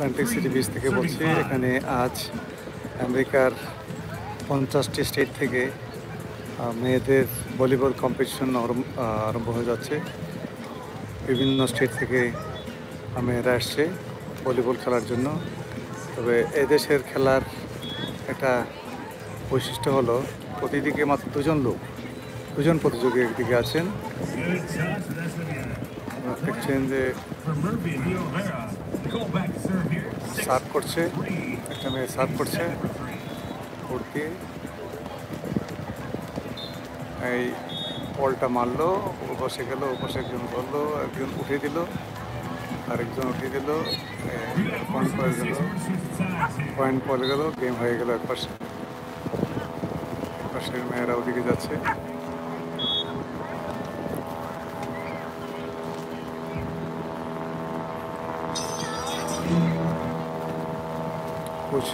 Atlantic City beach থেকে বলছি। এখানে আজ আমেরিকার 50টি স্টেট থেকে মেয়েদের ভলিবল কম্পিটিশন আরম্ভ হয়ে যাচ্ছে। বিভিন্ন স্টেট থেকে মেয়েরা আসছে ভলিবল খেলার জন্য। তবে এদেশের খেলার একটা বৈশিষ্ট্য হলো প্রতিদিকে মাত্র দুজন প্রতিযোগী একদিকে আছেন। দেখছেন যে সার্ভ করছে, একটা মেয়ে সার্ভ করছে কোর্ট দিয়ে, এই বলটা মারলো, ও বসে গেল, ও বসে একজন ধরলো, একজন উঠে দিল, আরেকজন উঠে দিল, পয়েন্ট পড়ে গেল, পয়েন্ট পড়ে গেল, গেম হয়ে গেল। এক পাশের মেয়েরা ওদিকে যাচ্ছে। কোচ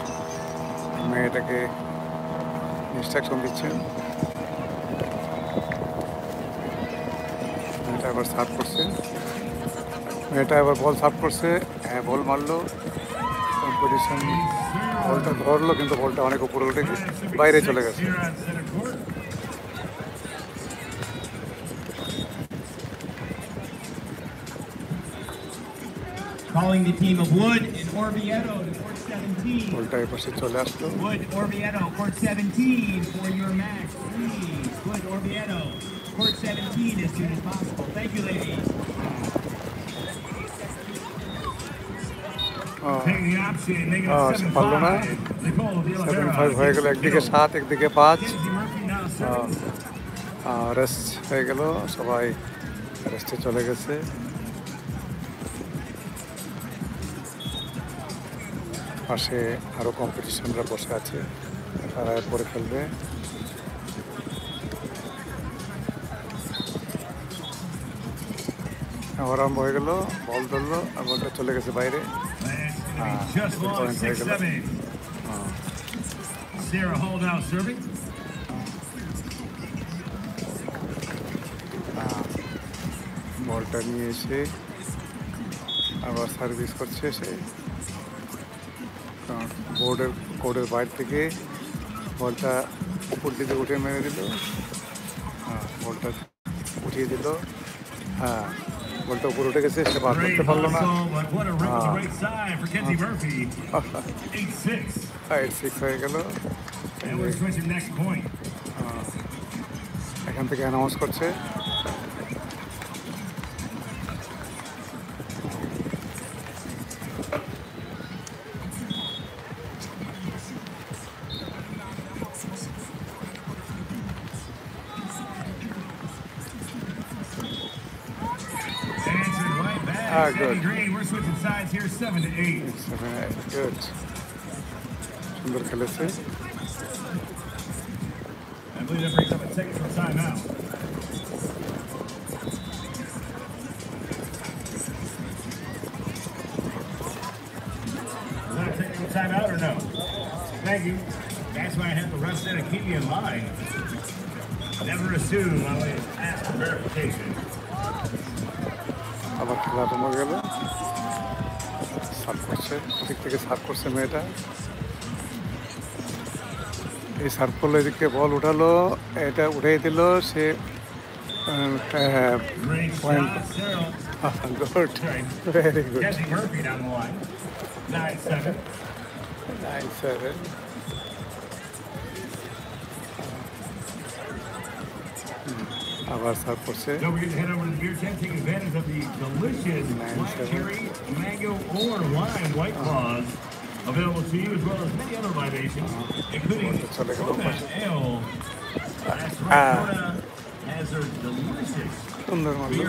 মেয়েটাকে ইনস্ট্রাকশন দিচ্ছেন, মেয়েটা আবার সার্ভ করছে, মেয়েটা আবার বল সার্ভ করছে, হ্যাঁ বল মারলো, কম্পিটিশন বলটা ধরলো, কিন্তু বলটা অনেক উপরে উঠে বাইরে চলে গেছে। Calling the team of Wood and Orvieto to court 17. Wood, Orvieto, court 17 for your match, please. Wood, Orvieto, court 17 as soon as possible. Thank you, ladies. Taking the option, making it 7-5. Nicole Yelvera, একদিকে 7, একদিকে 5. Rest হয়ে গেল, সবাই রেস্টে চলে গেছে। পাশে আরও কম্পিটিশনরা বসে আছে, তারা পরে খেলবে। আরম্ভ হয়ে গেল, বল ধরলো, বলটা চলে গেছে বাইরে, পয়েন্ট হয়ে গেল। বলটা নিয়ে এসে আবার সার্ভিস করছে সে, বোর্ডের বাইরে থেকে বলটা উপর দিকে উঠে মেরে দিল, বলটা উঠিয়ে দিল, বলটা উপরে উঠে গেছে, সে বার করতে পারলো না। 8-6 হয়ে গেল। এখান থেকে অ্যানাউন্স করছে, Sam Green, we're switching sides here, 7-8. Good. Sundar Kalese. I believe that brings up a technical timeout. Is that a technical timeout or no? Thank you. That's why I have the refs there to keep you in line. Never assume, always ask for verification. আবার খেলা জমা গেল, serve করছে, দিক থেকে serve করছে মেয়েটা, এই সার্ভ করলো, এদিকে বল উঠালো, এটা উঠিয়ে দিল, সে পয়েন্ট। Good, very good. 9-7 আবার সার্ভ করছে। সুন্দর মানল,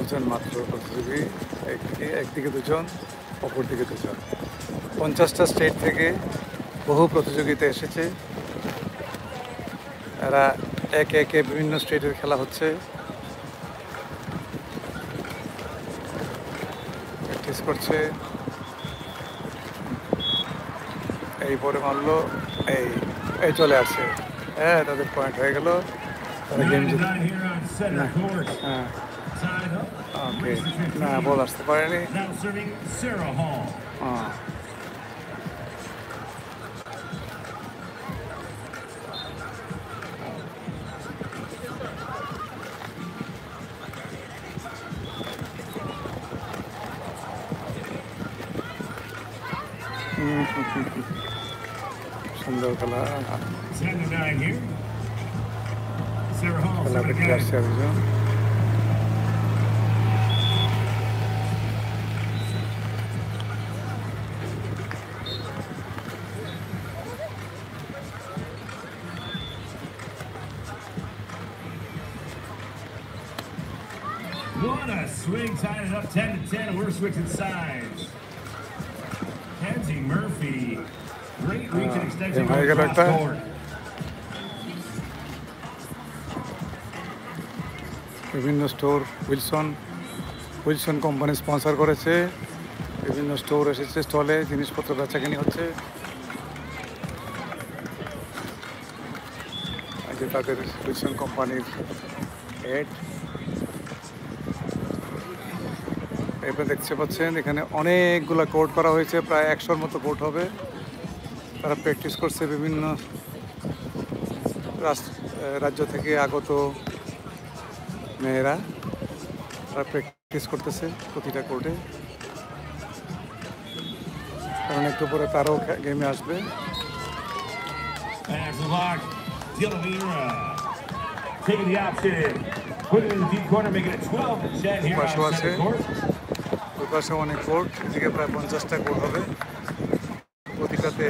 দুজন মাত্র প্রতিযোগী, একদিকে দুজন, অপর দিকে দুজন। 50টা স্টেট থেকে বহু প্রতিযোগিতা এসেছে, এরা একে একে বিভিন্ন স্টেটের খেলা হচ্ছে। প্র্যাকটিস করছে, এই পরে মারলো, এই এই চলে আসছে, হ্যাঁ তাদের পয়েন্ট হয়ে গেল, তারা গেম জিত। হ্যাঁ ওকে, না বল আসতে পারেনি। Hello, hello. Send down here. Sarah Hall. Hello, what a swing, tied it up 10-10, and we're switching sides. Kenzie Murphy, great reach and extension from the cross court. বিভিন্ন স্টোর উইলসন কোম্পানি স্পন্সর করেছে, বিভিন্ন store এসেছে, স্টলে জিনিসপত্র বেচাকেনি হচ্ছে। আজকে তাদের Wilson কোম্পানির হেড আপনারা দেখতে পাচ্ছেন, এখানে অনেকগুলো কোর্ট করা হয়েছে, প্রায় 100-র মতো কোর্ট হবে। তারা প্র্যাকটিস করছে, বিভিন্ন রাজ্য থেকে আগত মেয়েরা তারা প্র্যাকটিস করতেছে প্রতিটা কোর্টে, কারণ একটু পরে তারাও গেমে আসবে। পাশেও আছে, ওই পাশে অনেক কোর্ট, এদিকে প্রায় 50টা কোর্ট হবে, প্রতিটাতে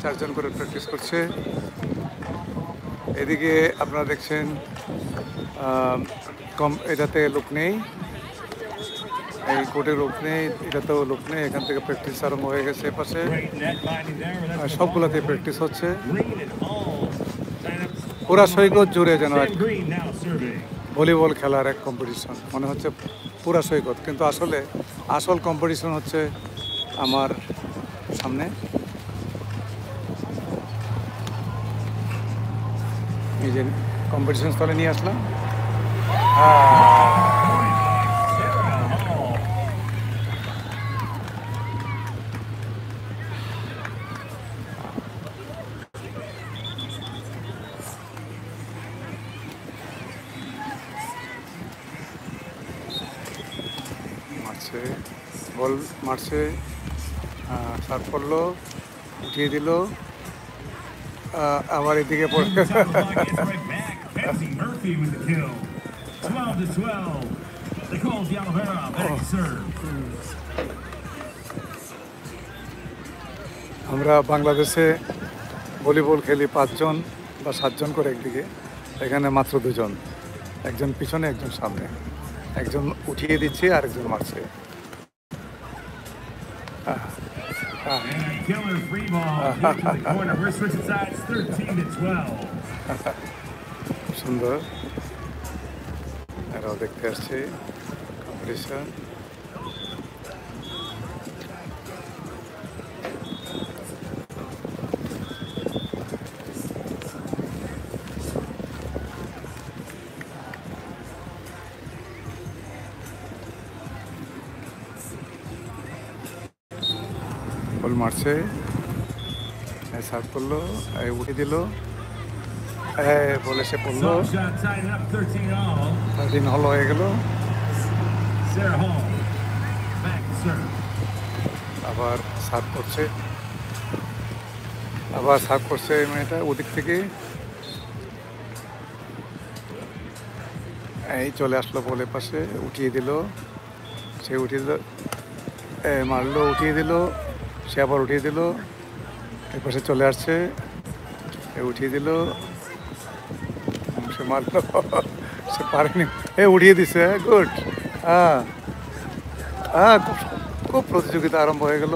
4 জন করে প্র্যাকটিস করছে। এদিকে আপনারা দেখছেন কম, এটাতে লোক নেই, এই কোর্টে লোক নেই, এটাতেও লোক নেই, এখান থেকে প্র্যাকটিস আরম্ভ হয়ে গেছে। এপাশে সবগুলোতে প্র্যাকটিস হচ্ছে, পুরা সৈকত জুড়ে যেন ভলিবল খেলার এক কম্পিটিশন মনে হচ্ছে, পুরা সৈকত। কিন্তু আসলে আসল কম্পিটিশন হচ্ছে আমার সামনে, এই যে কম্পিটিশন স্থলে নিয়ে আসলাম। বল মারছে, সার্ভ করলো, উঠিয়ে দিল, আবার এদিকে পড়ছে। আমরা বাংলাদেশে ভলিবল খেলি 5 জন বা 7 জন করে একদিকে, এখানে মাত্র 2 জন, একজন পিছনে একজন সামনে, একজন উঠিয়ে দিচ্ছে আর একজন মারছে। সুন্দর, এরাও দেখতে আসছে কম্পিটিশন। মারছে, সার্ভ করলো, উঠে দিল, বলে সে পড়লো, 13 হল হয়ে গেল। আবার সার্ভ করছে, মেয়েটা ওদিক থেকে এই চলে আসলো বলে পাশে, উঠিয়ে দিল, সে উঠিয়ে দিল, মারলো, উঠিয়ে দিল, সে আবার উঠিয়ে দিল, এরপর সে চলে আসছে, উঠিয়ে দিল, সে মারল, সে পারেনি, উঠিয়ে দিছে, গুড। হ্যাঁ হ্যাঁ, খুব প্রতিযোগিতা আরম্ভ হয়ে গেল।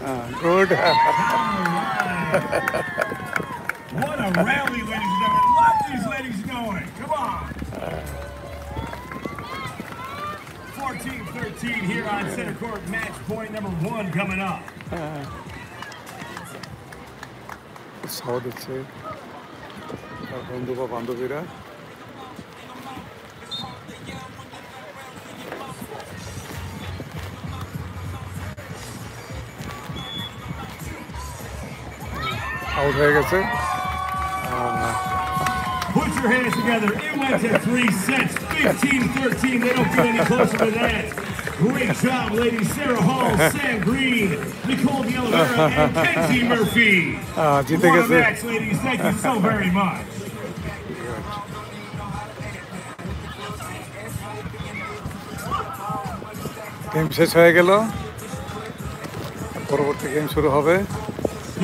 হ্যাঁ good, here on center court, match point number 1 coming up. It's hard to say. Out there, guys. Put your hands together. It went to 3 sets. 15-13. They don't get any closer to that. Great job, ladies. Sarah Hall, Sam Green, Nicole Yelvera, and Kenzie Murphy. What a match, ladies. Thank you so very much. Game শেষ হয়ে গেল। পরবর্তী game শুরু হবে।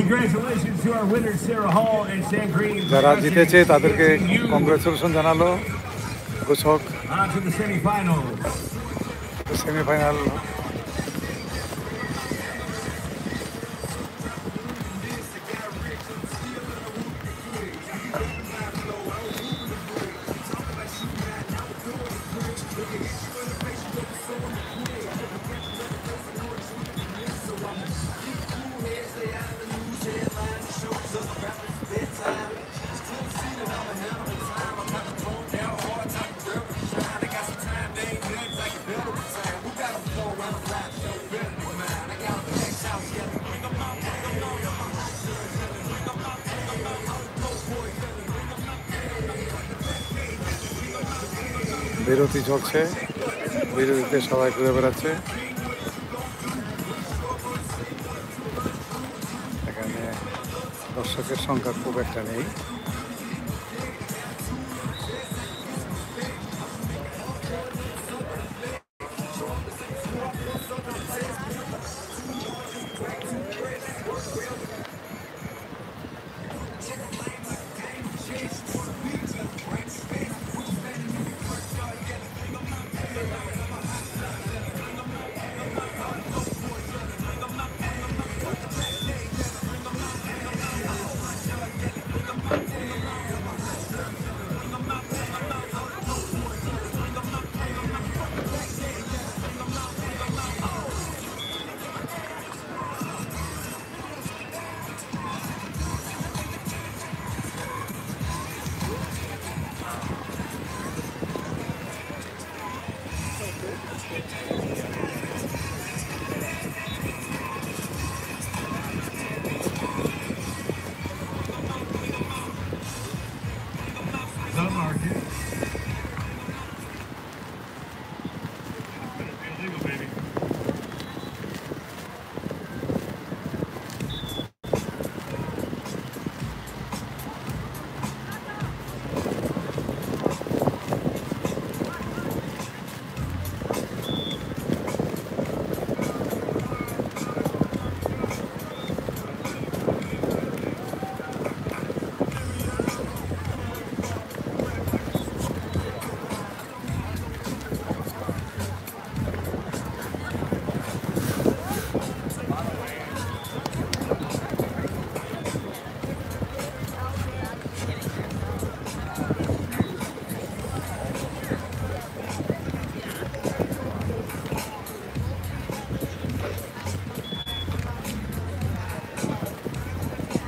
Congratulations to our winners, Sarah Hall and Sam Green. যারা জিতেছে তাদেরকে congratulation জানালো। ঘোষক। On to the semi-finals. Semi-final. বিরতি চলছে, বিরতিতে সবাই ঘুরে বেড়াচ্ছে। এখানে দর্শকের সংখ্যা খুব একটা নেই।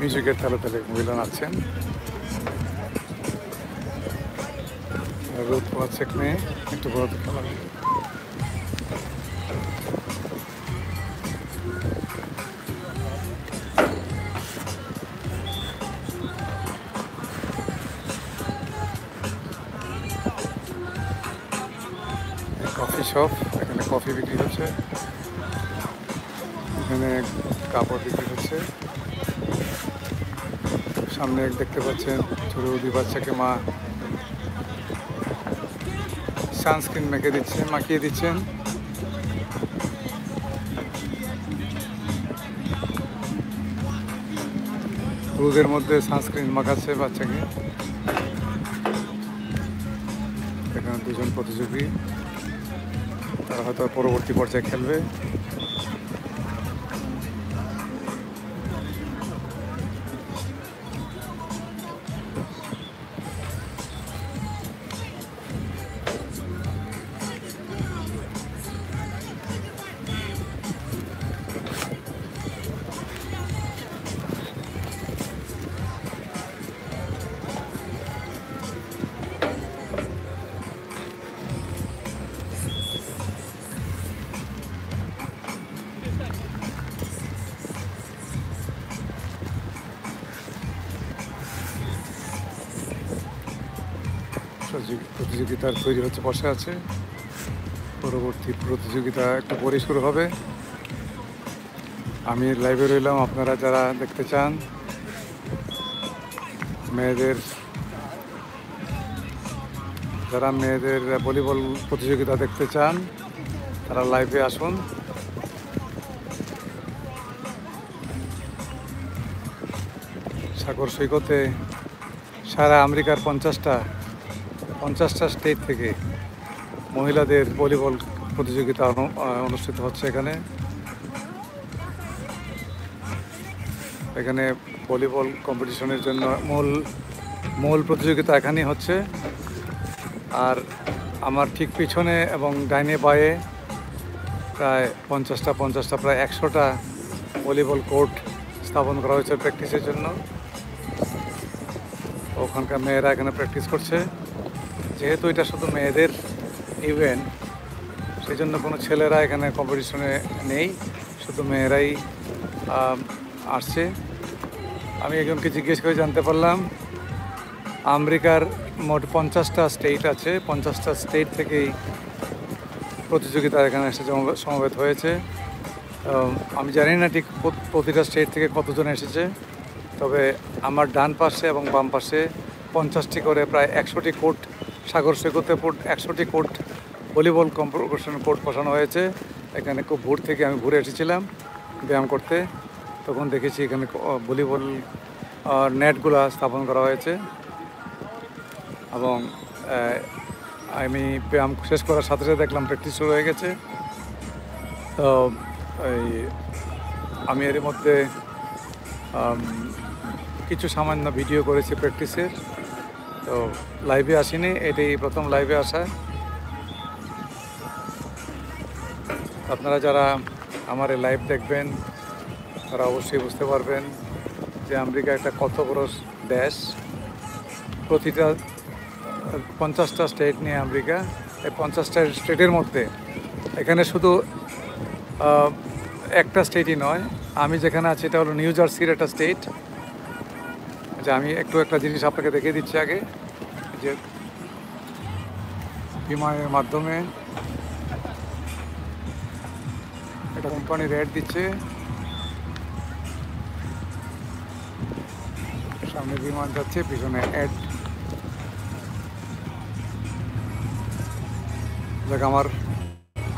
মিউজিকের তালে তালে মহিলা নাচছেন, রোদ পাচ্ছে মেয়ে একটু বড় খেলা। কফি শপ, এখানে কফি বিক্রি হচ্ছে, এখানে কাপড় বিক্রি হচ্ছে। সামনে দেখতে পাচ্ছেন ছোটো দুই বাচ্চাকে মা সানস্ক্রিন মেখে দিচ্ছেন, মাখিয়ে দিচ্ছেন। রোদের মধ্যে সানস্ক্রিন মাখাচ্ছে বাচ্চাকে। এখানে দুজন প্রতিযোগী, তারা হয়তো পরবর্তী পর্যায়ে খেলবে। প্রতিযোগিতার তৈরি হচ্ছে, বসে আছে। পরবর্তী প্রতিযোগিতা একটা পরে শুরু হবে। আমি লাইভে রইলাম, আপনারা যারা দেখতে চান। মেয়েদের যারা মেয়েদের ভলিবল প্রতিযোগিতা দেখতে চান তারা লাইভে আসুন। সাগর সৈকতে সারা আমেরিকার 50টা স্টেট থেকে মহিলাদের ভলিবল প্রতিযোগিতা অনুষ্ঠিত হচ্ছে। এখানে এখানে ভলিবল কম্পিটিশনের জন্য মূল প্রতিযোগিতা এখানেই হচ্ছে। আর আমার ঠিক পিছনে এবং ডাইনে বাঁয়ে প্রায় 50টা প্রায় 100টা ভলিবল কোর্ট স্থাপন করা হয়েছে প্র্যাকটিসের জন্য। ওখানকার মেয়েরা এখানে প্র্যাকটিস করছে। যেহেতু এটা শুধু মেয়েদের ইভেন্ট, সেই জন্য কোনো ছেলেরা এখানে কম্পিটিশনে নেই, শুধু মেয়েরাই আসছে। আমি একজনকে জিজ্ঞেস করে জানতে পারলাম আমেরিকার মোট 50টা স্টেট আছে, 50টা স্টেট থেকেই প্রতিযোগিতা এখানে এসে সমবেত হয়েছে। আমি জানি না ঠিক প্রতিটা স্টেট থেকে কতজন এসেছে, তবে আমার ডান পাশে এবং বাম পাশে 50টি করে প্রায় 100টি কোর্ট, সাগর সৈকতে 100টি কোর্ট ভলিবল কম্পিটিশন কোর্ট বসানো হয়েছে। এখানে খুব ভোর থেকে আমি ঘুরে এসেছিলাম ব্যায়াম করতে, তখন দেখেছি এখানে ভলিবল নেটগুলো স্থাপন করা হয়েছে। এবং আমি ব্যায়াম শেষ করার সাথে সাথে দেখলাম প্র্যাকটিস শুরু হয়ে গেছে। তো এই আমি এর মধ্যে কিছু সামান্য ভিডিও করেছি প্র্যাকটিসের, তো লাইভে আসিনি, এটাই প্রথম লাইভে আসা। আপনারা যারা আমার এই লাইভ দেখবেন তারা অবশ্যই বুঝতে পারবেন যে আমেরিকা একটা কত বড় দেশ। প্রতিটা 50টা স্টেট নিয়ে আমেরিকা। এই 50টা স্টেটের মধ্যে এখানে শুধু একটা স্টেটই নয়, আমি যেখানে আছি এটা হলো নিউ জার্সির একটা স্টেট। আচ্ছা, আমি একটা জিনিস আপনাকে দেখিয়ে দিচ্ছি আগে, যে বিমানের মাধ্যমে একটা কোম্পানি রেট দিচ্ছে। সামনে বিমান যাচ্ছে, পিছনে অ্যাড। যাক, আমার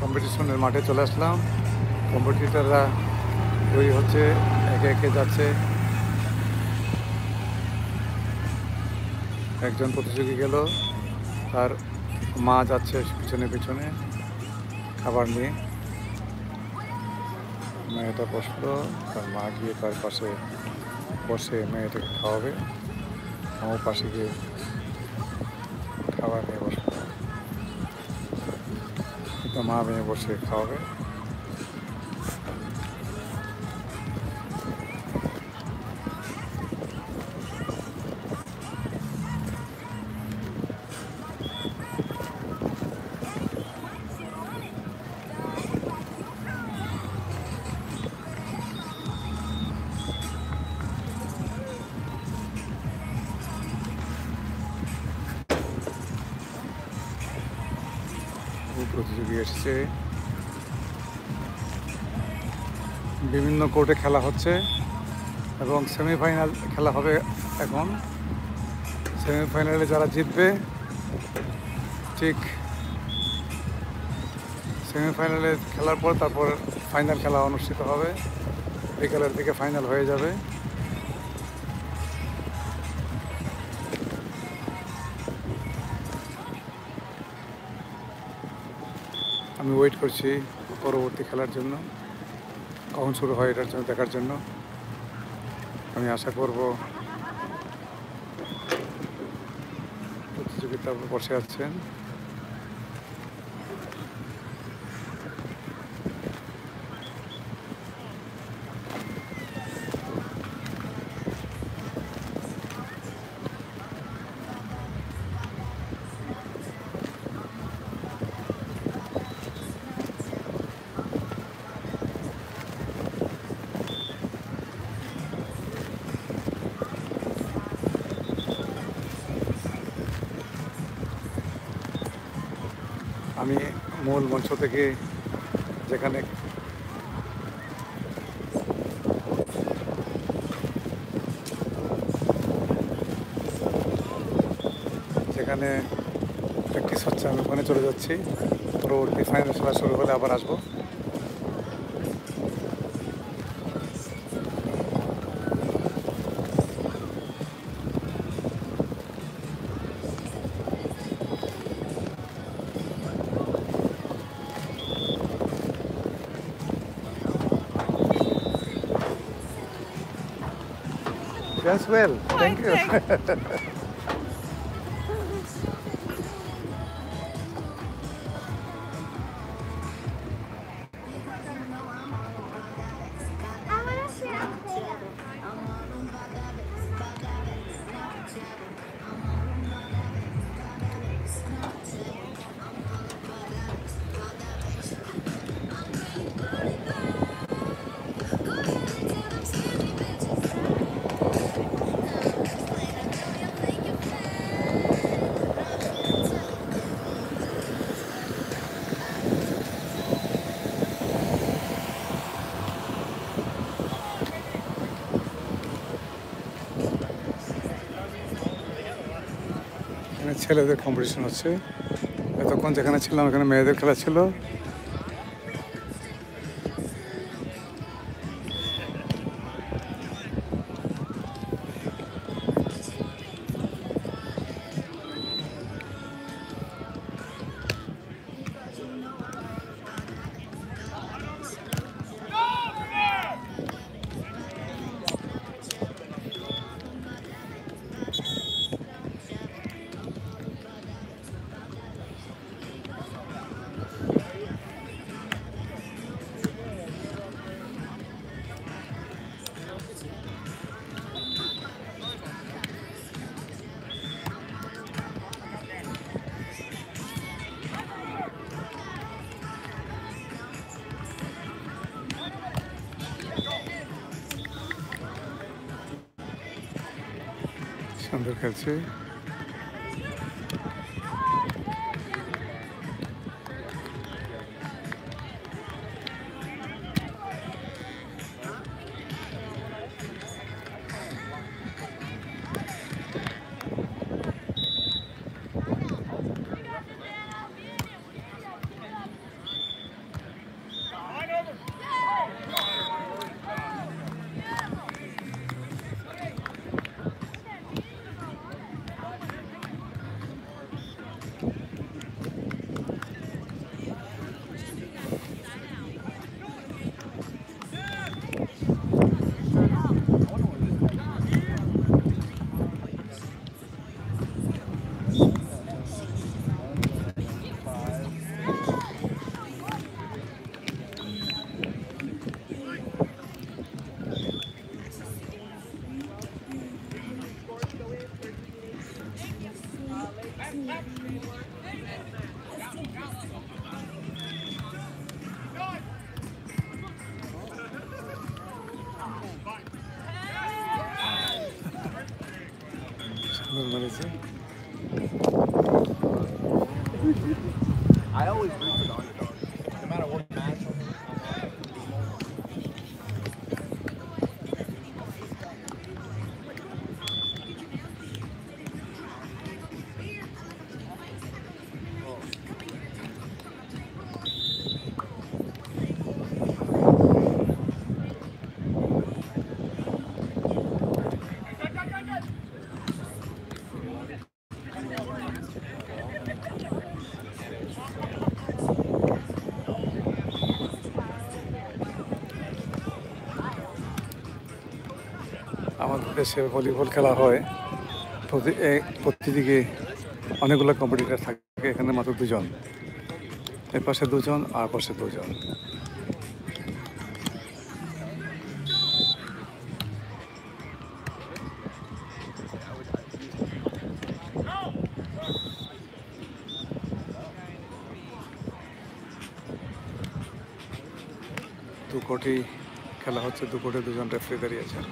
কম্পিটিশনের মাঠে চলে আসলাম। কম্পিটিটাররা তৈরি হচ্ছে, একে একে যাচ্ছে। একজন প্রতিযোগী গেল, তার মা যাচ্ছে পিছনে পিছনে খাবার নিয়ে। মেয়েটা বসলো, তার মা গিয়ে তার পাশে বসে মেয়েটাকে খাওয়াবে। আমার পাশে গিয়ে খাবার নিয়ে বসলো, তো মা মেয়ে বসে খাওয়াবে। প্রতিযোগী এসেছে, বিভিন্ন কোর্টে খেলা হচ্ছে এবং সেমিফাইনাল খেলা হবে এখন। সেমিফাইনালে যারা জিতবে, ঠিক সেমিফাইনালে খেলার পর তারপর ফাইনাল খেলা অনুষ্ঠিত হবে। বিকালের দিকে ফাইনাল হয়ে যাবে। আমি ওয়েট করছি পরবর্তী খেলার জন্য, কখন শুরু হয় এটার জন্য দেখার জন্য। আমি আশা করব প্রতিযোগিতা বসে আছেন। আমি মূল মঞ্চ থেকে যেখানে যেখানে প্র্যাকটিস হচ্ছে আমি ওখানে চলে যাচ্ছি। পরবর্তী ফাইনাল খেলা শুরু হলে আবার আসবো। Yes, well, oh, thank you. ছেলেদের কম্পিটিশন হচ্ছে। এতক্ষণ যেখানে ছিলাম ওখানে মেয়েদের খেলা ছিল। সুন্দর খেলছে। I always root for the underdog, no matter what match. আমাদের দেশে ভলিবল খেলা হয়, প্রতিদিকে অনেকগুলো কম্পিটিটর থাকে। এখানে মাত্র দুজন, এর পাশে দুজন আর পাশে দুজন। দু কোটি খেলা হচ্ছে, দু কোটি দুজন রেফারি দাঁড়িয়েছেন।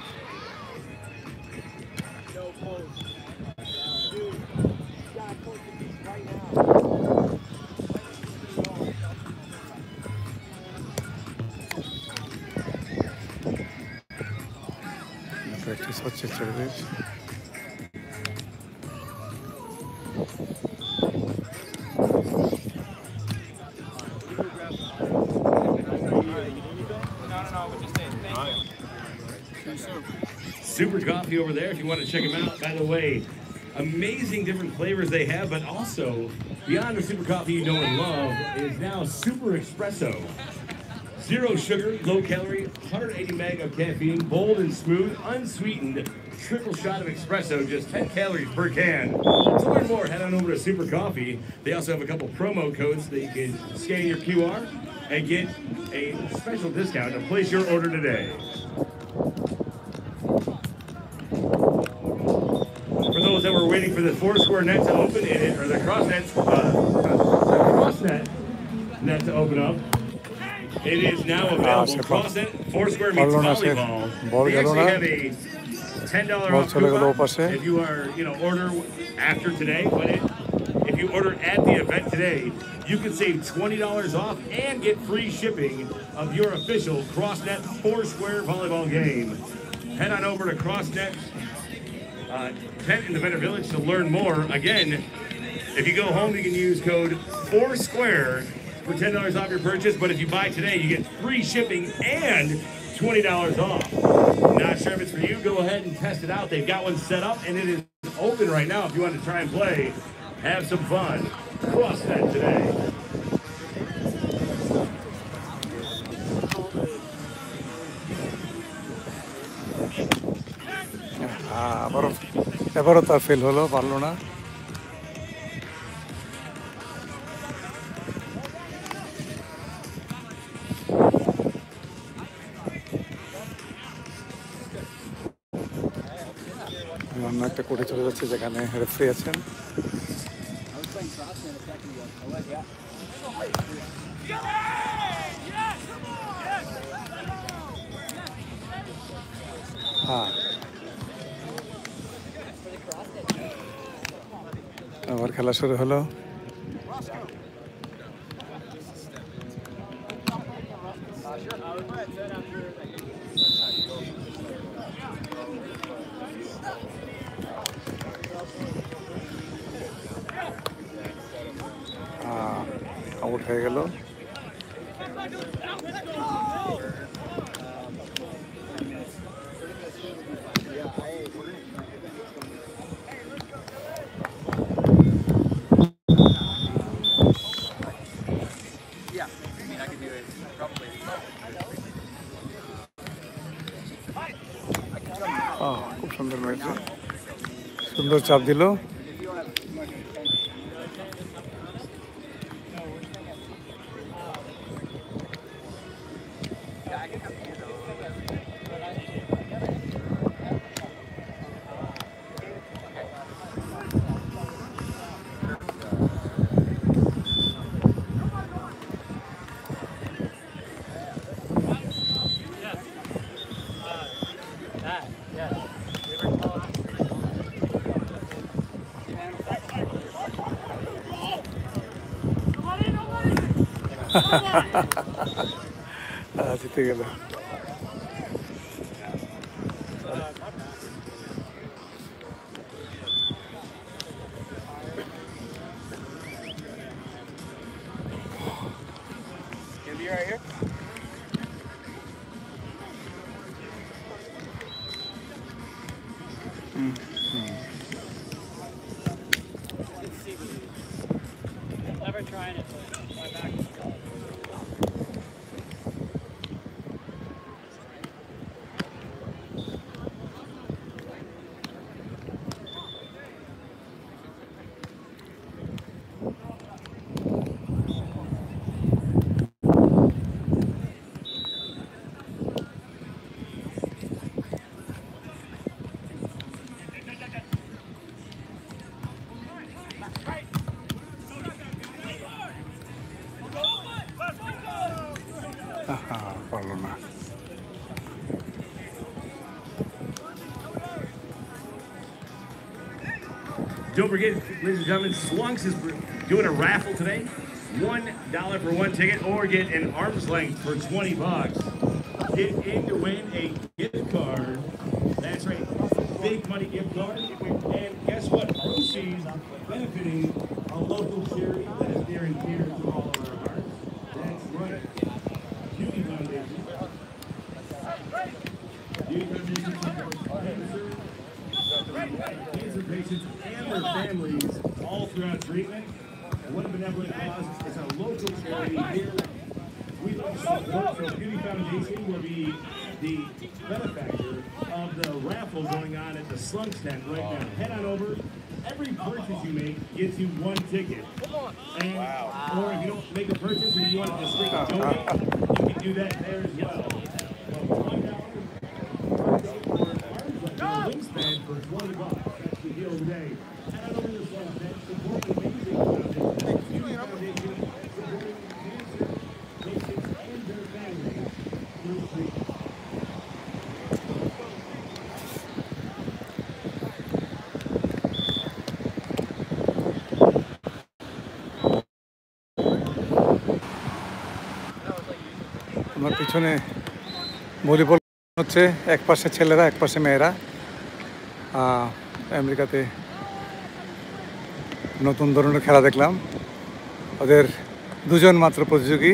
Perfecto, 83. Super Coffee over there if you want to check them out. By the way, amazing different flavors they have, but also beyond the Super Coffee you know and love is now Super Espresso. Zero sugar, low calorie, 180 meg of caffeine, bold and smooth, unsweetened, triple shot of espresso, just 10 calories per can. To learn more, head on over to Super Coffee. They also have a couple promo codes that you can scan your QR and get a special discount to place your order today. For those that were waiting for the Foursquare net to open, or the CrossNet net to open up, it is now available. CrossNet Foursquare meets volleyball. We actually have a $10 off coupon if you are, order after today. But if you order at the event today, you can save $20 off and get free shipping of your official CrossNet Foursquare volleyball game. Head on over to CrossNet tent in the Better Village to learn more. Again, if you go home, you can use code Foursquare for $10 off your purchase, but if you buy today, you get free shipping and $20 off. Not sure if it's for you, go ahead and test it out. They've got one set up and it is open right now if you want to try and play. Have some fun. CrossNet today. এবারও তার fail হলো, পারলো না। অন্য একটা কোর্টে চলে যাচ্ছে যেখানে রেফারি আছেন। হ্যাঁ, আবার খেলা শুরু হলো। আউট হয়ে গেল। খুব সুন্দর মেয়েছে, সুন্দর চাপ দিল। জিতে গেল। Don't forget, ladies and gentlemen, Slunks is doing a raffle today. $1 for one ticket, or get an arm's length for $20. Get in to win a gift card. That's right, big money gift card. And guess what? Proceeds benefiting a local charity that is near and dear to all of our hearts. That's right. Beauty Foundation. Beauty Foundation. Cancer patients and their families all throughout treatment. And what a benevolent cause. It's a local charity here. We work for Beauty Foundation will be the benefactor of the raffle going on at the Slunk Tent right now. Head on over. Every purchase you make gets you one ticket. And, or if you don't make a purchase and you want to just take a donate, you can do that there as well. $1 wingspan for $20. That's the deal today. Head on over to the Slunk Tent. Support an amazing project. Beauty Foundation. পিছনে volleyball হচ্ছে এক পাশে ছেলেরা এক পাশে মেয়েরা আমেরিকাতে নতুন ধরনের খেলা দেখলাম ওদের দুজন মাত্র প্রতিযোগী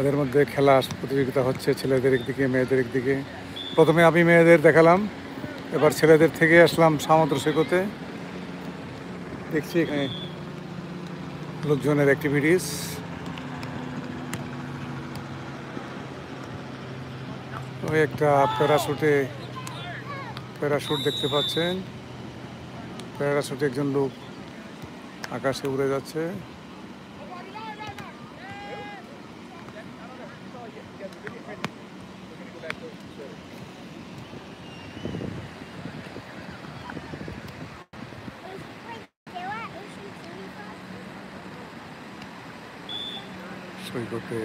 এদের মধ্যে খেলা প্রতিযোগিতা হচ্ছে ছেলেদের একদিকে মেয়েদের একদিকে প্রথমে আমি মেয়েদের দেখালাম এবার ছেলেদের থেকে আসলাম সমুদ্র সৈকতে দেখছি এখানে লোকজনের অ্যাক্টিভিটিস ওই একটা প্যারাশুট দেখতে পাচ্ছেন প্যারাশুটে একজন লোক আকাশে উড়ে যাচ্ছে সৈকতে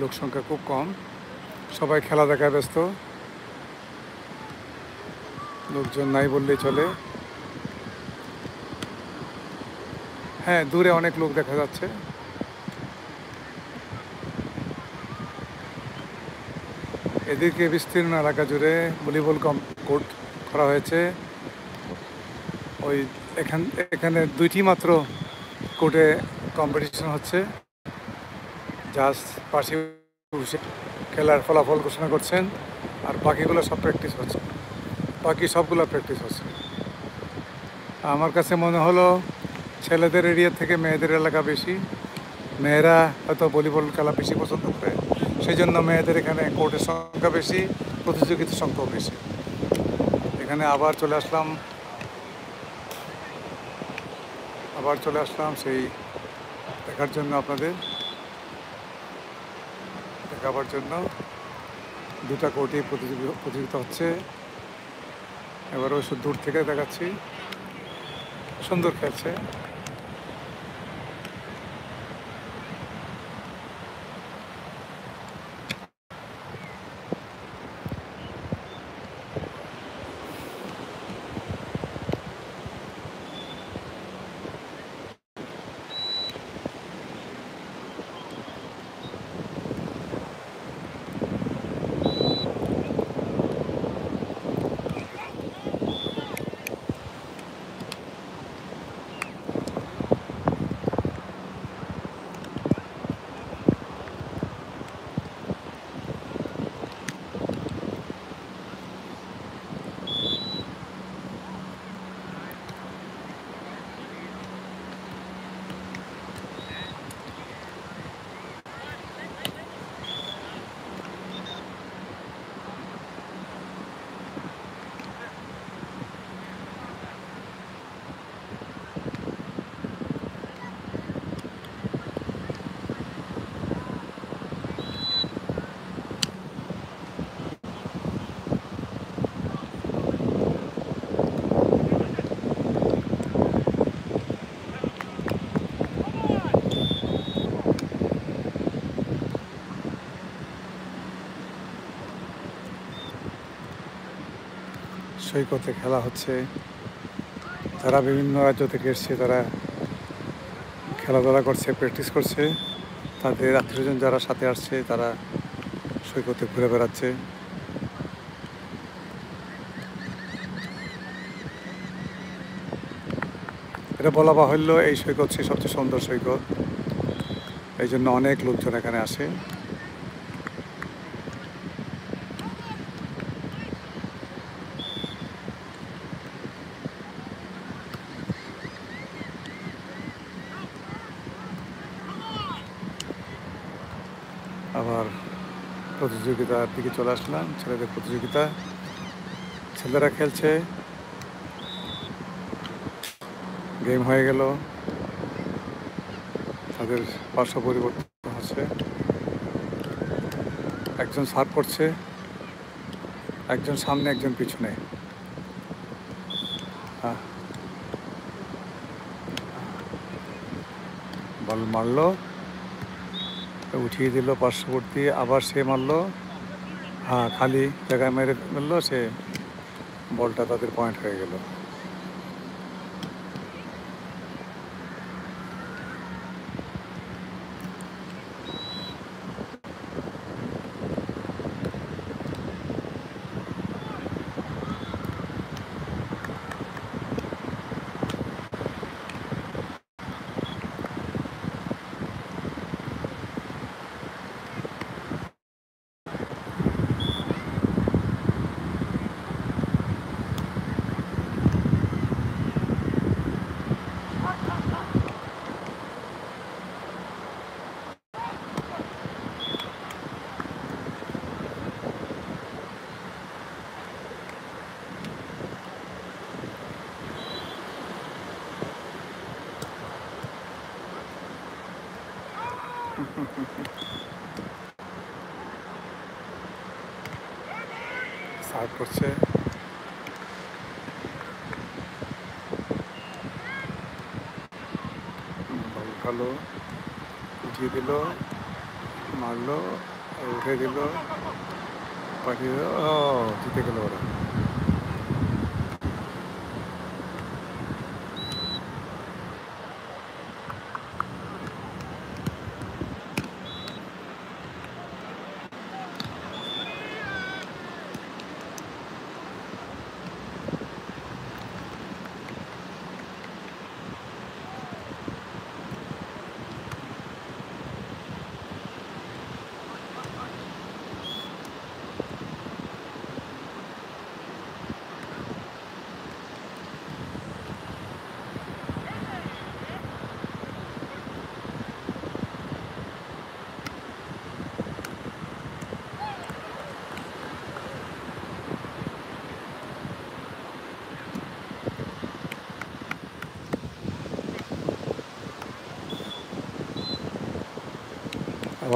লোক সংখ্যা খুব কম সবাই খেলা দেখায় ব্যস্ত লোকজন নাই বললেই চলে হ্যাঁ দূরে অনেক লোক দেখা যাচ্ছে এদিকে বিস্তীর্ণ এলাকা জুড়ে ভলিবল কোর্ট করা হয়েছে ওই এখানে দুইটি মাত্র কোর্টে কম্পিটিশন হচ্ছে জাস্ট পাশে খেলার ফলাফল ঘোষণা করছেন আর বাকিগুলো সব প্র্যাকটিস হচ্ছে বাকি সবগুলো প্র্যাকটিস হচ্ছে আমার কাছে মনে হলো ছেলেদের এরিয়া থেকে মেয়েদের এলাকা বেশি মেয়েরা হয়তো ভলিবল খেলা বেশি পছন্দ করে সেই জন্য মেয়েদের এখানে কোর্টের সংখ্যা বেশি প্রতিযোগিতার সংখ্যাও বেশি এখানে আবার চলে আসলাম সেই দেখার জন্য আপনাদের দেখাবার জন্য দুটা কোর্টে প্রতিযোগিতা হচ্ছে এবার ওই দূর থেকে দেখাচ্ছি সুন্দর খেলছে সৈকতে খেলা হচ্ছে যারা বিভিন্ন রাজ্য থেকে এসছে তারা খেলাধুলা করছে, প্র্যাকটিস করছে, তাদের আত্মীয়জন যারা সাথে আসছে তারা সৈকতে ঘুরে বেড়াচ্ছে। এটা বলা বাহুল্য এই সৈকত সে সবচেয়ে সুন্দর সৈকত, এই জন্য অনেক লোকজন এখানে আসে। আবার প্রতিযোগিতার দিকে চলে আসলাম, ছেলেদের প্রতিযোগিতা, ছেলেরা খেলছে, গেম হয়ে গেল, তাদের পার্শ্ব পরিবর্তন হচ্ছে, একজন সার্ভ করছে, একজন সামনে একজন পিছনে। হ্যাঁ, বল মারলো, উঠিয়ে দিল পার্শ্ববর্তী, আবার সে মারলো, হ্যাঁ খালি জায়গায় মেরে ফেললো, সে বলটা তাদের পয়েন্ট হয়ে গেল। সার্ভ করছে, ভালো উঠিয়ে দিল, মারলো, উঠে দিল, পাঠিয়ে দিল, জিতে গেল ওরা।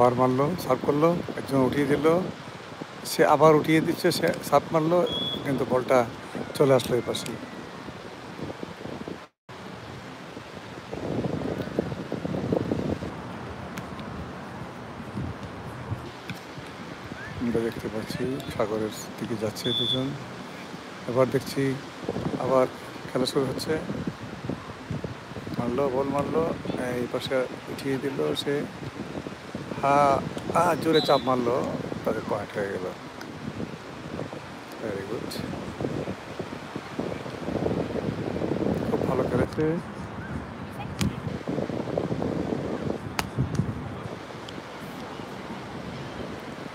আবার মারলো, সার্ভ করলো, একজন উঠিয়ে দিল, সে আবার উঠিয়ে দিচ্ছে, সে সার্ভ মারলো, কিন্তু বলটা চলে আসলো এই পাশে। আমরা দেখতে পাচ্ছি সাগরের দিকে যাচ্ছে দুজন, আবার দেখছি আবার খেলা শুরু হচ্ছে, মারলো, বল মারলো, এই পাশে উঠিয়ে দিল, সে জোরে চাপ মারলো, তাদের পয়েন্ট হয়ে গেল। ভেরি গুড, খুব ভালো খেলেছে।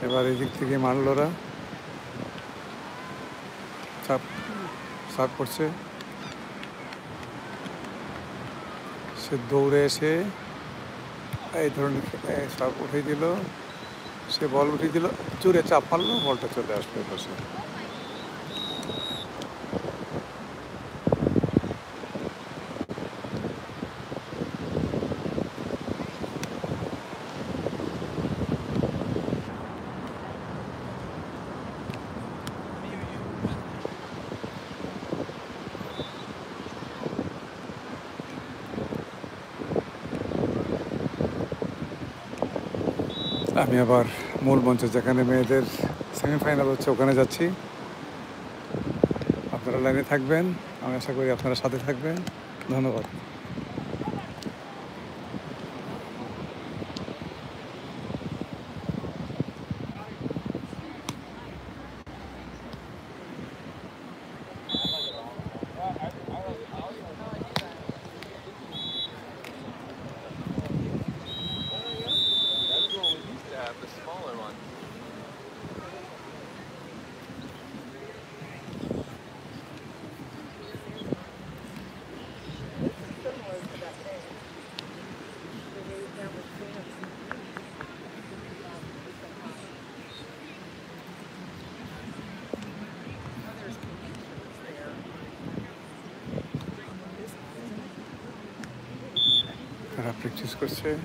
এবার এই দিক থেকে মারলো, ওরা চাপ করছে, সে দৌড়ে এসে এই ধরনের সব উঠে দিল, সে বল উঠিয়ে দিল, জোরে চাপ পারলো, বলটা চলে আসলো পাশে। আমি আবার মূল মঞ্চে যেখানে মেয়েদের সেমিফাইনাল হচ্ছে ওখানে যাচ্ছি, আপনারা লাইনে থাকবেন, আমি আশা করি আপনারা সাথে থাকবেন। ধন্যবাদ। प्रैक्टिस करते हैं।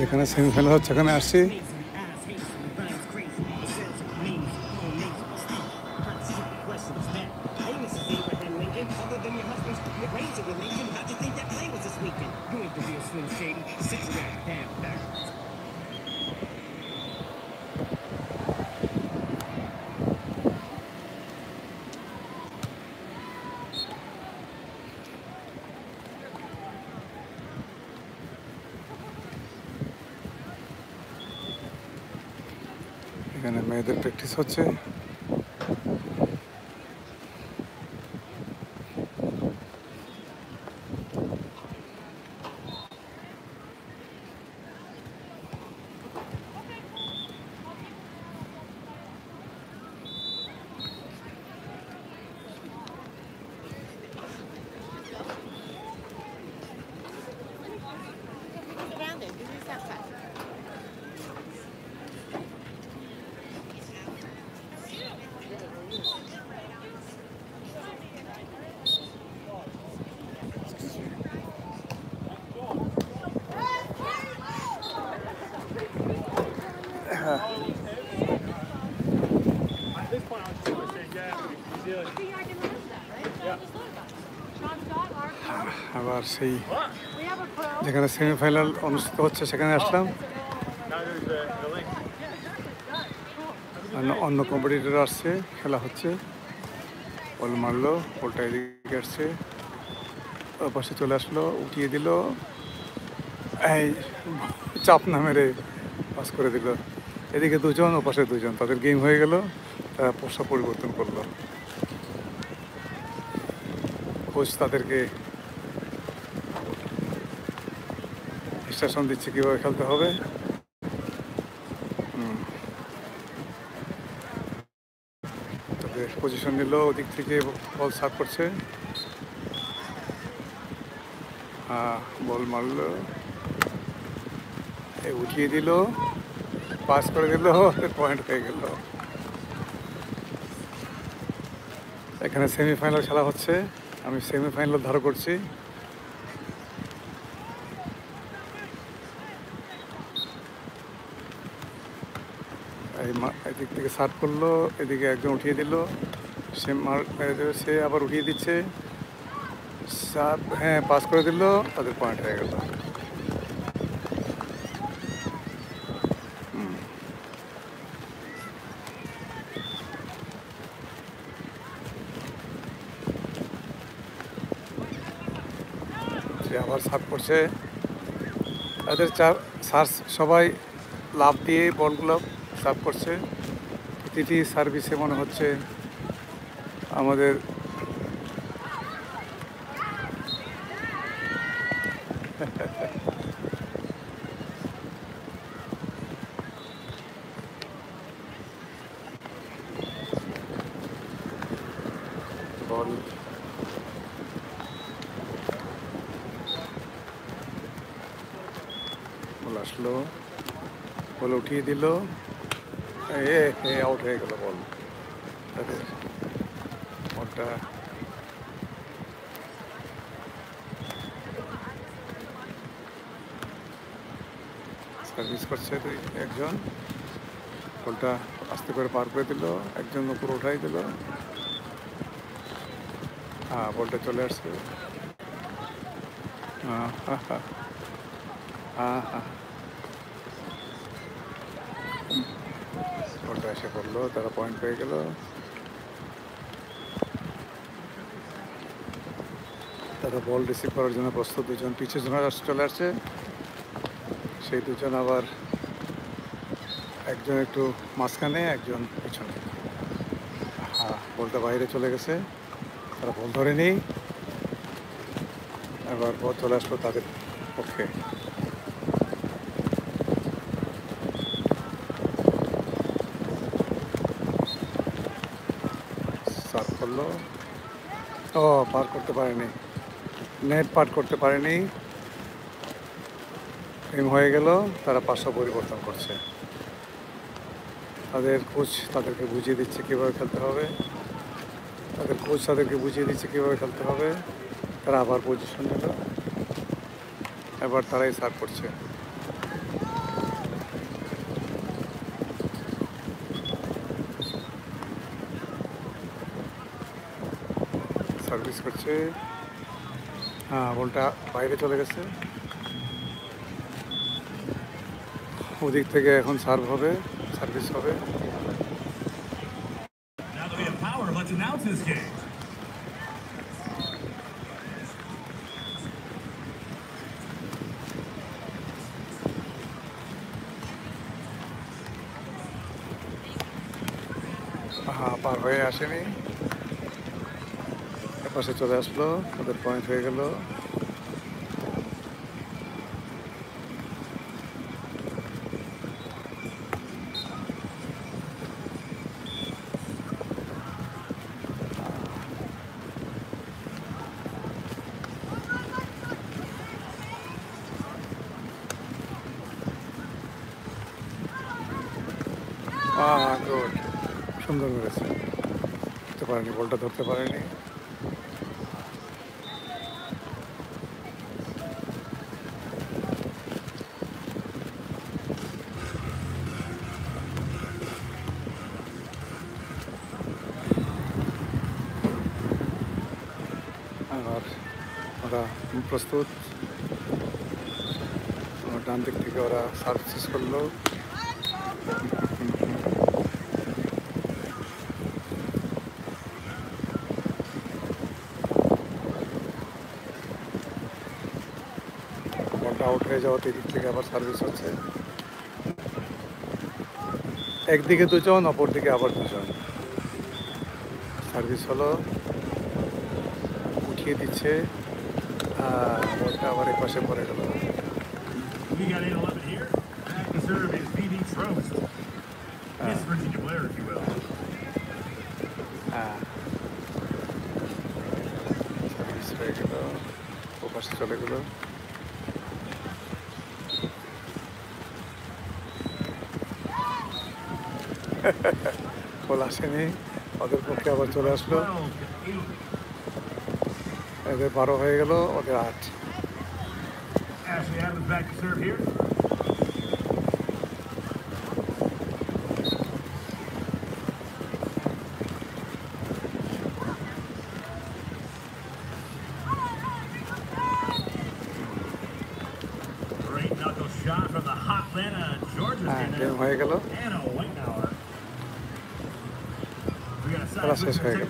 যেখানে সেমিফাইনাল হচ্ছে সেখানে আসছি। এখানে মেয়েদের প্র্যাকটিস হচ্ছে। আবার সেই যেখানে সেমিফাইনাল অনুষ্ঠিত হচ্ছে সেখানে আসলাম। অন্য কম্পিটিটর আসছে, খেলা হচ্ছে। বল মারলো, বলটা এদিকে আসছে, ওর পাশে চলে আসলো, উঠিয়ে দিল, এই চাপ না মেরে পাস করে দিল। এদিকে দুজন, ও পাশে দুজন, তাদের গেম হয়ে গেল। তারা পোশাক পরিবর্তন করলো, কোচ তাদেরকে ইনস্ট্রাকশন দিচ্ছে কীভাবে খেলতে হবে। তাদের পজিশন নিল, ওদিক থেকে বল সার্ভ করছে, বল মারলো, উঠিয়ে দিল, পাস করে দিল, পয়েন্ট হয়ে গেল। এখানে সেমিফাইনাল খেলা হচ্ছে, আমি সেমিফাইনাল ধারা করছি। এদিক থেকে সার্ভ করলো, এদিকে একজন উঠিয়ে দিল, সে সে আবার উঠিয়ে দিচ্ছে, সার্ভ, হ্যাঁ, পাস করে দিল, তাদের পয়েন্ট হয়ে গেল। আবার সার্ভ করছে, তাদের সবাই লাভ দিয়ে বলগুলো সার্ভ করছে। প্রতিটি সার্ভিসে মনে হচ্ছে আমাদের আসলো, বল উঠিয়ে দিল, আউট হয়ে গেল বল। তাদের বলটা সার্ভিস করছে একজন, বলটা আস্তে করে পার করে দিল, একজন উপরে উঠাই দিল, বলটা চলে আসছে। বলটা এসে পড়লো, তারা পয়েন্ট পেয়ে গেল। তারা বল রিসিভ করার জন্য প্রস্তুত, দুজন পিছিয়ে চলে আসছে। সেই দুজন আবার একজন একটু মাঝখানে, একজন পিছনে। বলটা বাইরে চলে গেছে, তারা বল ধরেনি, আবার বল চলে আসলো তাদের পক্ষে। पार्क कर लो ओ पार्क करते पारे नहीं नेट पार्क करते पारे नहीं এম হয়ে গেল তারা পাশা পরিবর্তন করছে তাদের কোচ তাদেরকে বুঝিয়ে দিচ্ছে কিভাবে খেলতে হবে তাদের কোচ তাদেরকে বুঝিয়ে দিচ্ছে কিভাবে খেলতে হবে তারা আবার পজিশন নিল এবার তারাই সার্ভ করছে সার্ভিস করছে হ্যাঁ বলটা বাইরে চলে গেছে ওদিক থেকে এখন সার্ভ হবে সার্ভিস হবে হ্যাঁ পার হয়ে আসেনি এপাশে চলে আসলো ওদের পয়েন্ট হয়ে গেল हाँ गुड सुंदर मेरे बोलता धरते प्रस्तुत डान दिक थे और सर्विस कर लो একদিকে দুজন অপর দিকে আবার দুজন সার্ভিস হলো উঠিয়ে দিচ্ছে বলটা আবার এক পাশে পড়ে গেল সার্ভিস হয়ে গেল ও পাশে চলে গেল বল আসেনি ওদের পক্ষে আবার চলে আসলো এদের ১২ হয়ে গেল ওদের ৮ হয়ে গেল শেষ হয়ে গেল